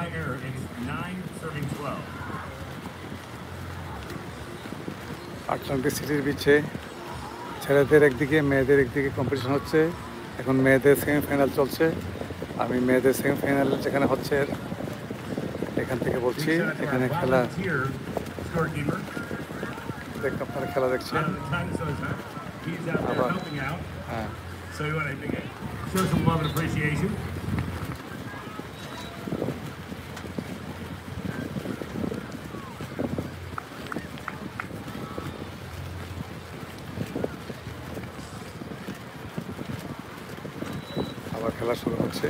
My error is 9 serving 12. Atlantic City বিচে ছেলেদের একদিকে মেয়েদের একদিকে কম্পিটিশন হচ্ছে এখন মেয়েদের সেমিফাইনাল চলছে আমি মেয়েদের সেমিফাইনাল যেখানে হচ্ছে এখান থেকে বলছি এখানে খেলা দেখতে আপনারা খেলা দেখছেন হ্যাঁ খেলা শুরু হচ্ছে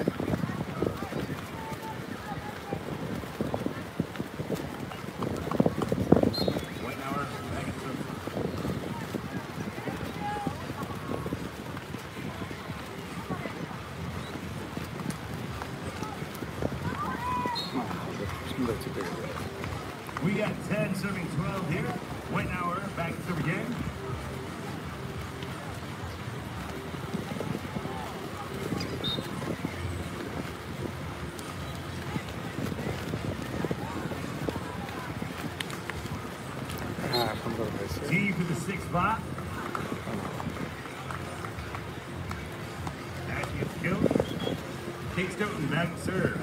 We got 10 serving 12 here. White hour back to the game. comes out of this. G for the sixth spot. That gets killed. Kate Stoughton back to serve.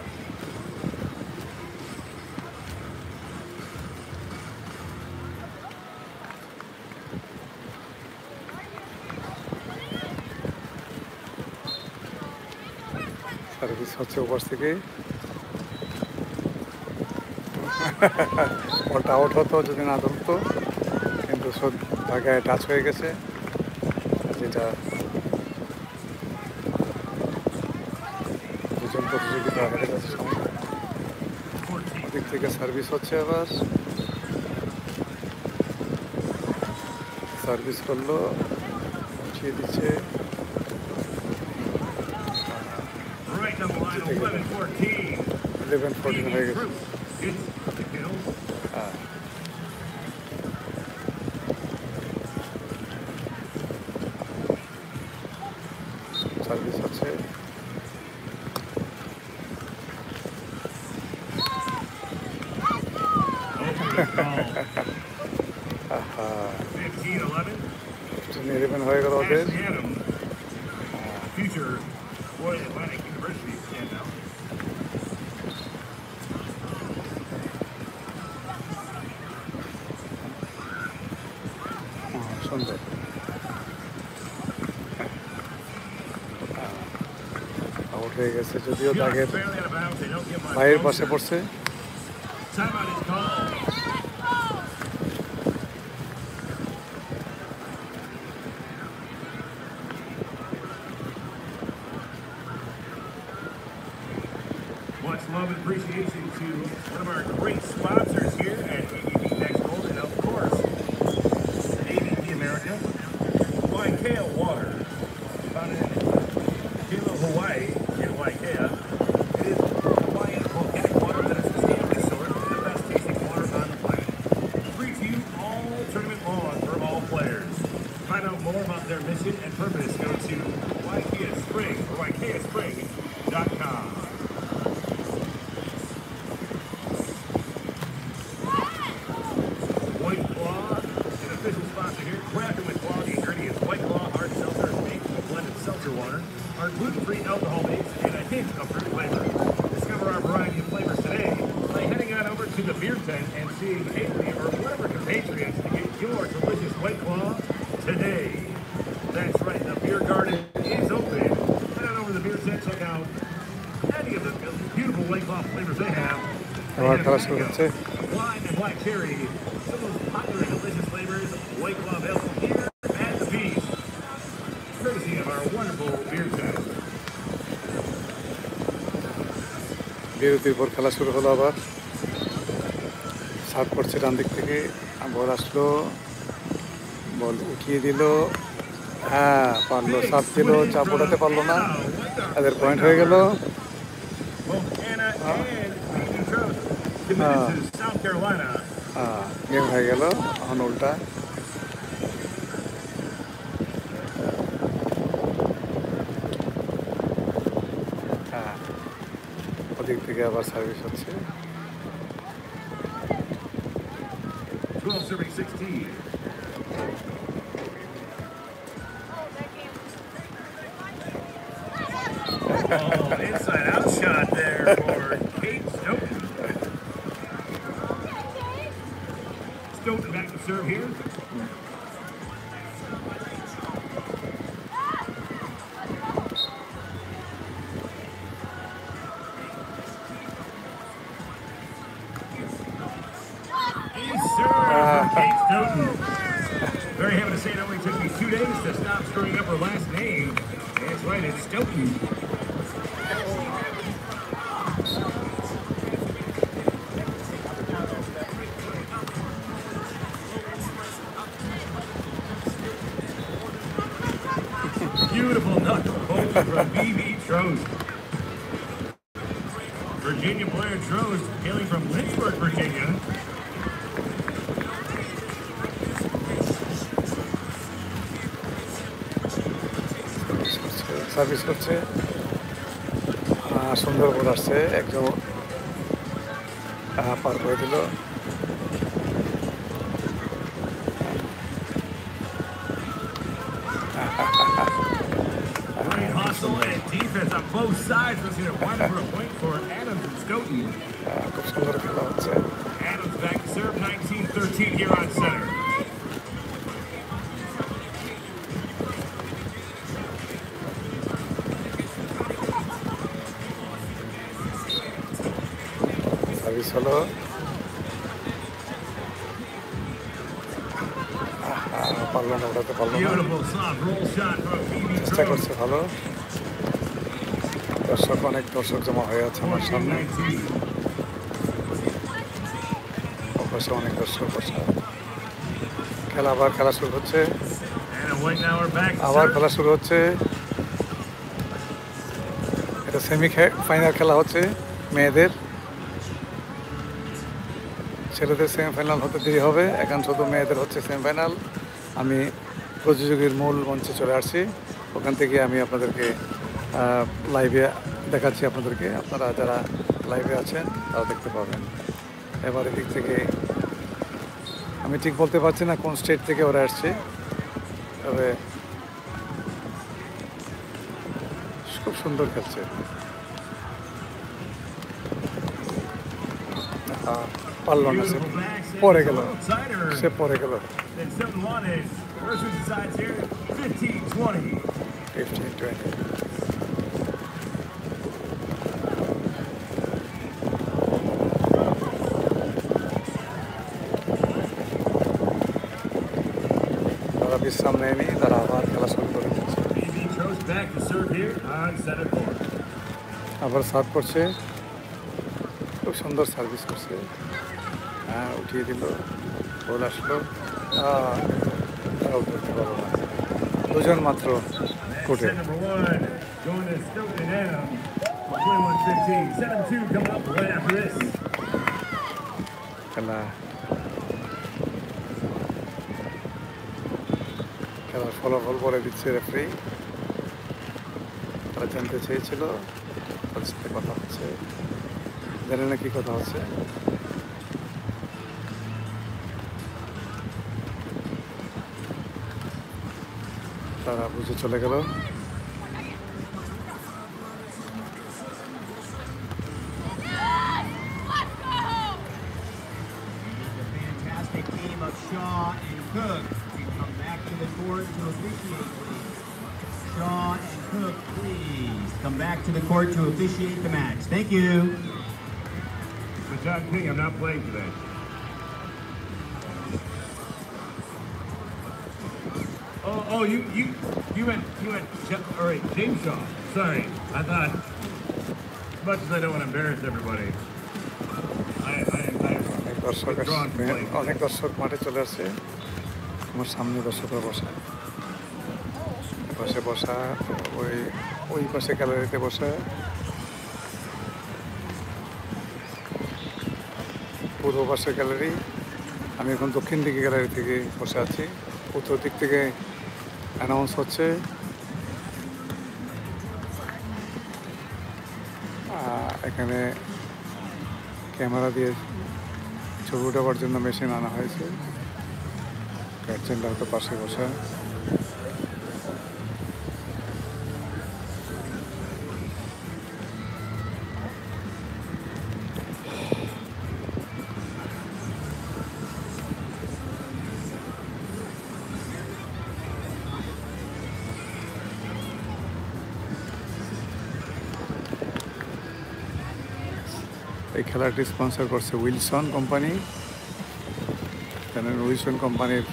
হচ্ছে ওপার থেকে বলটা আউট হতো যদি না ধরতো, কিন্তু সব জায়গায় টাচ হয়ে গেছে, যেটা দুজন প্রতিযোগিতা হেরে যাচ্ছে। দিক থেকে সার্ভিস হচ্ছে, আবার সার্ভিস করলো, উঠিয়ে দিচ্ছে। 11-14 হয়ে গেছে। সার্ভিস আছে, হয়ে গেল ওদের। গেছে যদিও দাগের বাইরের পাশে পড়ছে। White and black cherry, some of the most popular and delicious flavors. White Claw available here at the beach, courtesy of our wonderful beer tent. বিরতির পর খেলা শুরু হলো, আবার সার্ভ করছে ডান দিক থেকে, বল আসলো, বল উঠিয়ে দিল, হ্যাঁ পারলো, সার্ভ দিল, চাপ ওঠাতে পারলো না, তাদের পয়েন্ট হয়ে গেল। গেম হয়ে গেল, এখন উল্টা ওদিক থেকে আবার সার্ভিস হচ্ছে। Serve here. Very happy to say it only took me 2 days to stop screwing up her last name. That's right, it's Stoughton. Virginia Blair Trost, hailing from Lynchburg, Virginia. Service করছে, সুন্দর বল আসছে, একদম পার করে দিল। size was going to wind up for a point for Adams and Stoughton. Adams back to serve, 19-13 here on center. Hello. Beautiful soft roll shot from TV. ছেলেদের semifinal হতে দেরি হবে এখন শুধু মেয়েদের হচ্ছে সেমিফাইনাল আমি প্রতিযোগিতার মূল মঞ্চে চলে আসছি ওখান থেকে আমি আপনাদেরকে লাইভে দেখাচ্ছি আপনাদেরকে আপনারা যারা লাইভে আছেন তারা দেখতে পাবেন এবারে দিক থেকে আমি ঠিক বলতে পারছি না কোন স্টেট থেকে ওরা আসছে তবে খুব সুন্দর খেলছে Pallon is pore gelo se pore gelo 15-20 abhi samne nahi tara abar khela shuru korche back to serve here on center court abar serve korche khub sundor service korche উঠিয়ে দিল বল আসলো দুজন মাত্র কোটে খেলা খেলার ফলাফল করে দিচ্ছে রেফারি তারা জানতে চেয়েছিল তার সাথে কথা হচ্ছে জানে না কি কথা হচ্ছে তারা বুঝে চলে গেল Oh, you went all right, Jameshaw. Sorry, I thought. As much as I don't want to embarrass everybody, I Announce what say I can a camera the root over the machine on a high school. That's in the possible, sir. খেলাটি sponsor করছে Wilson company কারণ Wilson কোম্পানির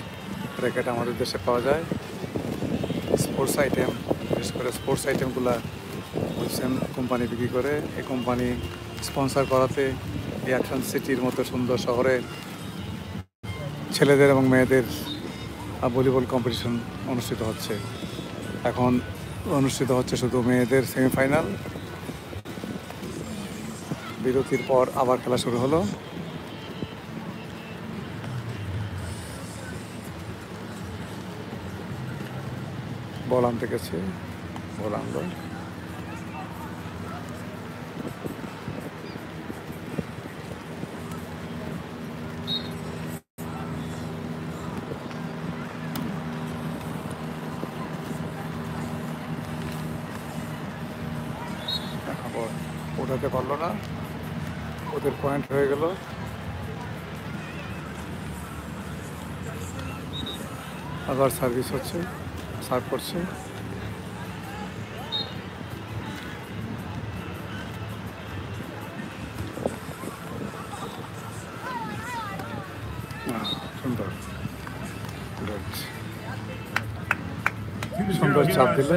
racket আমাদের দেশে পাওয়া যায় sports item বিশেষ করে স্পোর্টস আইটেমগুলো উইলসন কোম্পানি বিক্রি করে এই কোম্পানি স্পন্সর করাতে অ্যাটলান্টিক সিটির মতো সুন্দর শহরে ছেলেদের এবং মেয়েদের ভলিবল কম্পিটিশন অনুষ্ঠিত হচ্ছে এখন অনুষ্ঠিত হচ্ছে শুধু মেয়েদের সেমিফাইনাল বিরতির পর আবার খেলা শুরু হলো বল আনতে গেছে বল আনলো ঢোকাতে পারলো না, ওদের পয়েন্ট হয়ে গেল। আবার সার্ভিস হচ্ছে, সার্ভ করছে। সুন্দর চাপ দিলে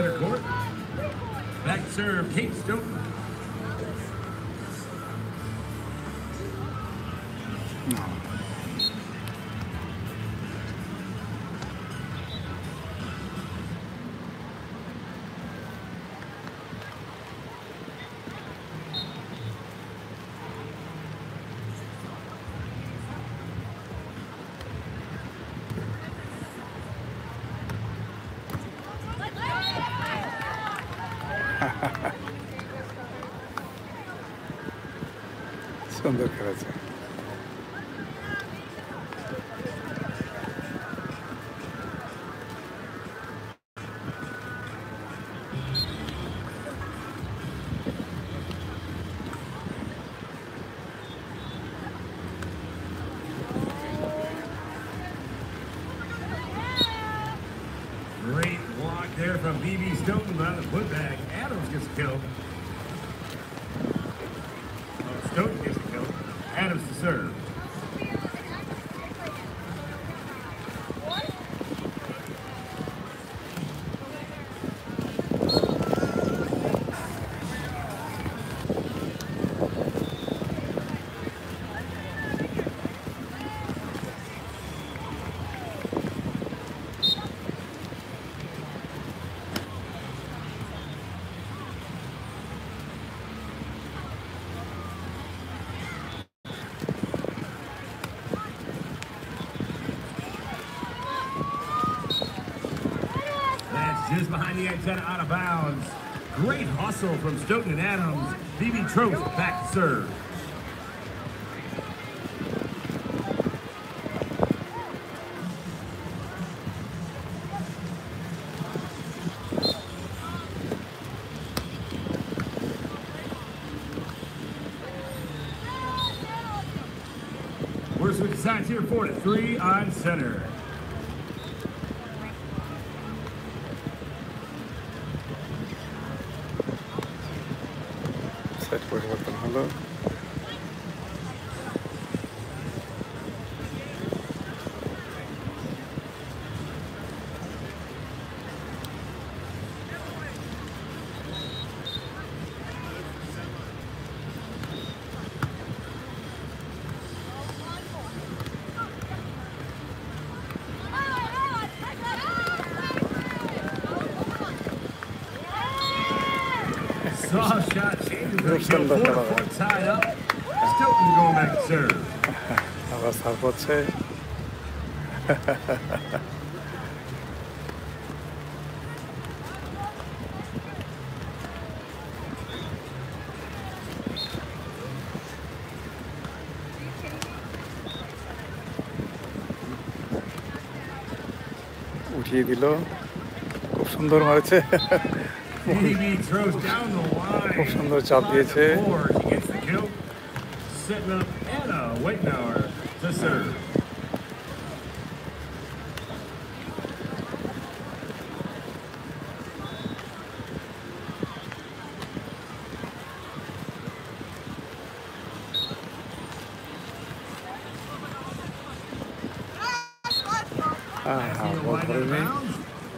সুন্দর খেলেছে। Out of bounds. Great hustle from Stoughton and Adams. D.B. Trost back to serve. We're switching sides here, 4-3 on center. পরিবর্তন হলো। আবার সার্ভ হচ্ছে। উঠিয়ে দিল, খুব সুন্দর মারছে, খুব সুন্দর চাপ দিয়েছে।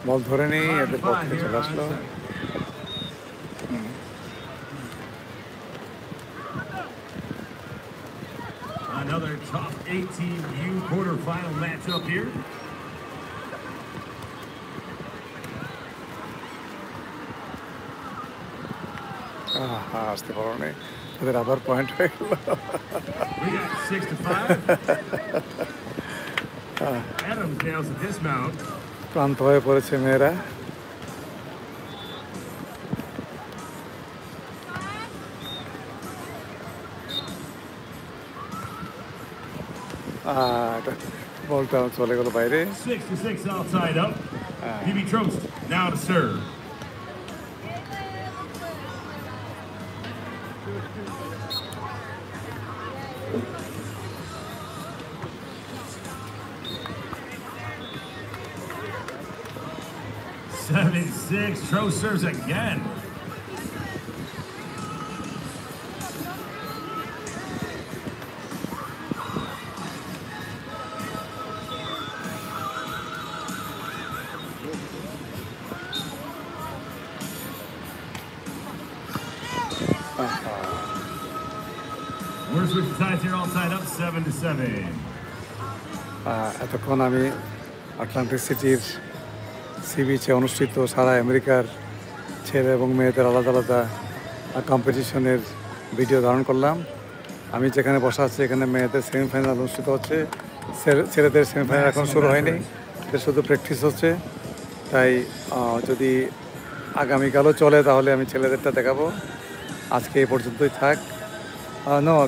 বল ধরে নেই, এদের পক্ষে চলে আসলো। Another top 18U quarterfinal matchup here. Their other point. We got 6-5. Adams nails the dismount. Plant hoye poreche mera. বলটা চলে গেল বাইরে। 7-6, Tro serves again. We're switching sides here, all tied up, 7-7. এতক্ষণ আমি আটলান্টিক সিটির সি বিচে অনুষ্ঠিত সারা আমেরিকার ছেলে এবং মেয়েদের আলাদা আলাদা কম্পিটিশনের ভিডিও ধারণ করলাম। আমি যেখানে বসা আছি এখানে মেয়েদের সেমিফাইনাল অনুষ্ঠিত হচ্ছে, ছেলেদের সেমিফাইনাল এখন শুরু হয়নি, শুধু প্র্যাকটিস হচ্ছে। তাই যদি আগামীকালও চলে তাহলে আমি ছেলেদেরটা দেখাবো। আজকে এই পর্যন্তই থাক।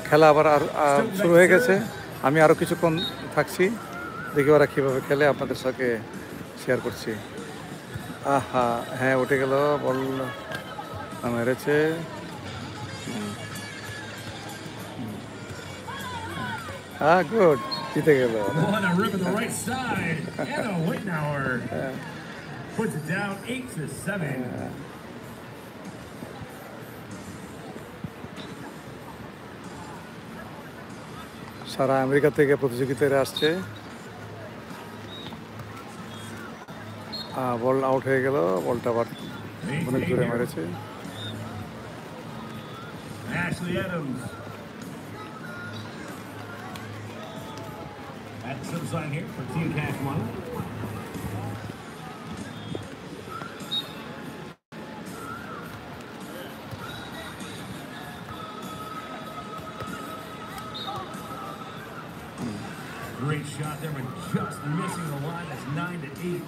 খেলা আবার শুরু হয়ে গেছে, আমি আরও কিছুক্ষণ থাকছি, দেখি ওরা কীভাবে খেলে আপনাদের সঙ্গে শেয়ার করছি। আহা হ্যাঁ, উঠে গেল, বল মেরেছে। হ্যাঁ, গুড, জিতে গেল। সারা আমেরিকা থেকে প্রতিযোগিতায় আসছে। বল আউট হয়ে গেল, বলটা আবার অনেক জোরে মেরেছে। Great shot there, but just missing the line. That's 9-8.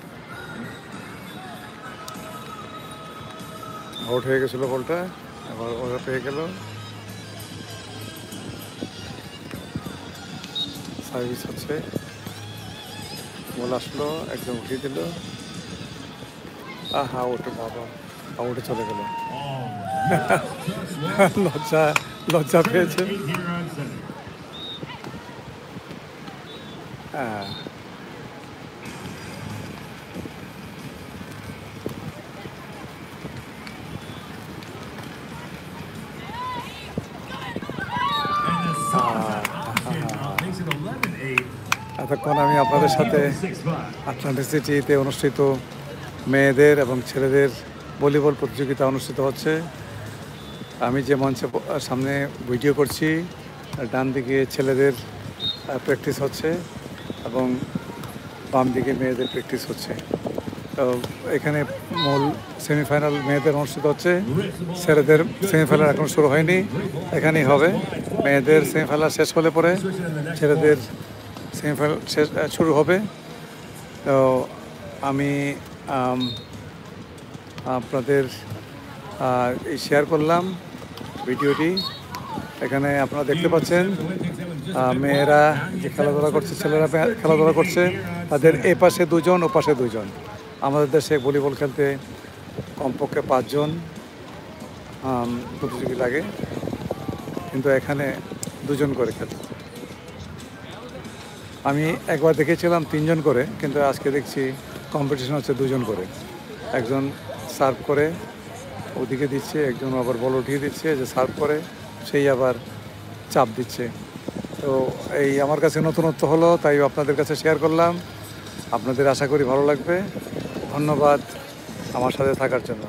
Out হয়ে গেছিল বলটা, আবার ওরা পেয়ে গেল। সার্ভিস হচ্ছে, বল আসলো, একদম উঠিয়ে দিল। আহা, ওটা বাবা আউটে চলে গেল। লজ্জা লজ্জা পেয়েছে। এতক্ষণ আমি আপনাদের সাথে আটলান্টিক সিটিতে অনুষ্ঠিত মেয়েদের এবং ছেলেদের ভলিবল প্রতিযোগিতা অনুষ্ঠিত হচ্ছে। আমি যে মঞ্চে সামনে ভিডিও করছি, ডান দিকে ছেলেদের প্র্যাকটিস হচ্ছে এবং বাম দিকে মেয়েদের প্র্যাকটিস হচ্ছে। তো এখানে মূল সেমিফাইনাল মেয়েদের অনুষ্ঠিত হচ্ছে, ছেলেদের সেমিফাইনাল এখন শুরু হয়নি, এখানেই হবে। মেয়েদের সেমিফাইনাল শেষ হলে পরে ছেলেদের সেমিফাইনাল শেষ শুরু হবে। তো আমি আপনাদের শেয়ার করলাম ভিডিওটি। এখানে আপনারা দেখতে পাচ্ছেন মেয়েরা যে খেলাধুলা করছে, ছেলেরা খেলাধুলা করছে, তাদের এ পাশে দুজন, ও পাশে দুজন। আমাদের দেশে ভলিবল খেলতে কমপক্ষে 5 জন প্রতিযোগী লাগে, কিন্তু এখানে 2 জন করে খেলে। আমি একবার দেখেছিলাম 3 জন করে, কিন্তু আজকে দেখছি কম্পিটিশন হচ্ছে 2 জন করে। একজন সার্ভ করে ওদিকে দিচ্ছে, একজন আবার বল উঠিয়ে দিচ্ছে, যে সার্ভ করে সেই আবার চাপ দিচ্ছে। তো এই আমার কাছে নতুনত্ব হলো, তাই আপনাদের কাছে শেয়ার করলাম। আপনাদের আশা করি ভালো লাগবে। ধন্যবাদ আমার সাথে থাকার জন্য।